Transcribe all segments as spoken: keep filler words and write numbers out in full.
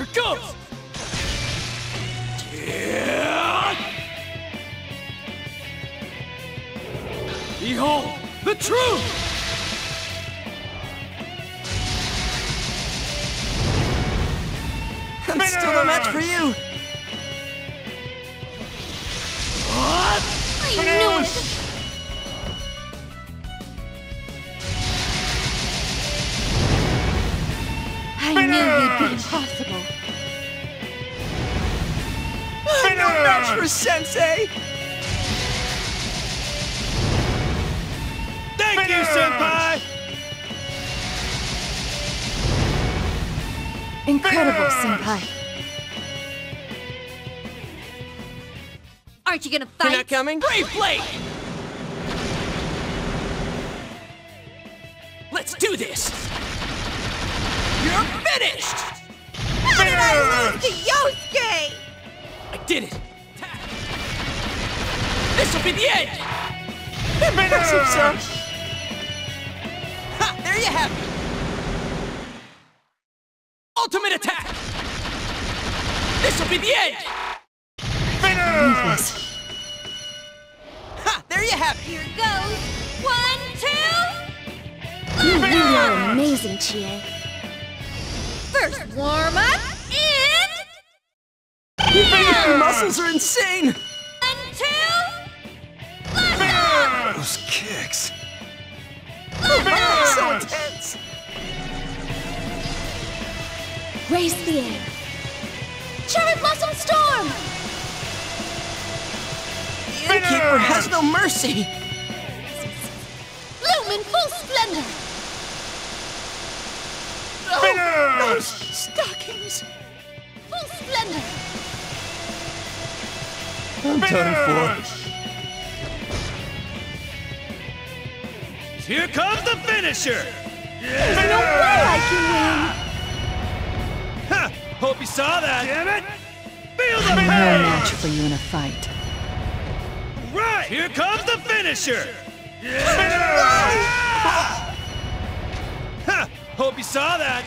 Here goes! Behold, the truth! That's still a match for you! What? I knew it! I knew you'd be impossible. I'm no match for Sensei! Thank you, Senpai! Incredible, Senpai. Aren't you gonna fight? You're not coming? Replay! Let's do this! You're finished! How did I lose to Yosuke? I did it! This'll be the end! Impress himself! Ha! There you have it! Ultimate attack! This'll be the end! Finish! Ha! There you have it! Here goes! One, two! You really are amazing, Chie. First warm-up, and... Your muscles are insane! One, two... Blast off! Those kicks... Blast off! So intense! Race the air. Cherry Blossom Storm! The Innkeeper has no mercy! Bloom in full splendor! Oh, those stockings! Full splendor! I'm done for. Here comes the finisher! There's no way I can win! Hope you saw that! Damn it! Feel the pain! No match for you in a fight. Right! Here comes the finisher! Yeah! Yeah! Huh! Hope you saw that!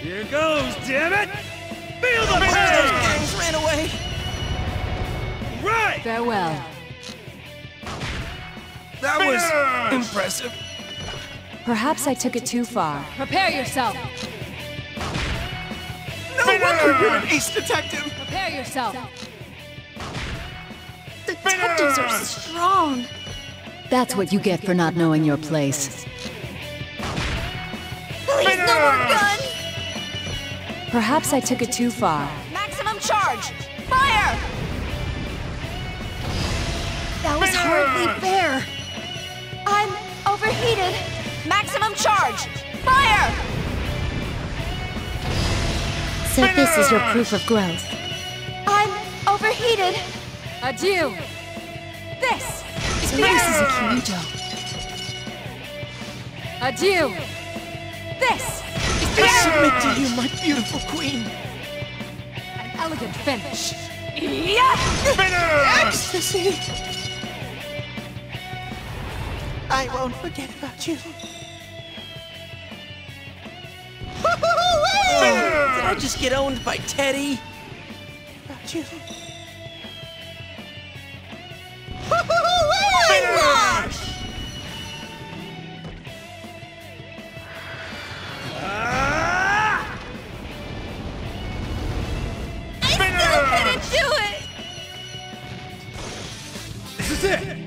Here goes, damn it! Feel the pain! Those gangs ran away! Right! Farewell. That was impressive. Perhaps I took it too far. Prepare yourself! No wonder you're an ace detective! Prepare yourself! Detectives are strong! That's what you get for not knowing your place. Please, no more gun! Perhaps I took it too far. Maximum charge! Fire! That was hardly fair! I'm overheated! Maximum charge! Fire! So this is your proof of growth. I'm overheated. Adieu. This is the aces of Kyudo. Adieu. This is the I submit to you, my beautiful queen. An elegant finish. Yeah. Ecstasy. I won't forget about you. Did I just get owned by Teddy? About you. I lost! I still couldn't do it! This is it!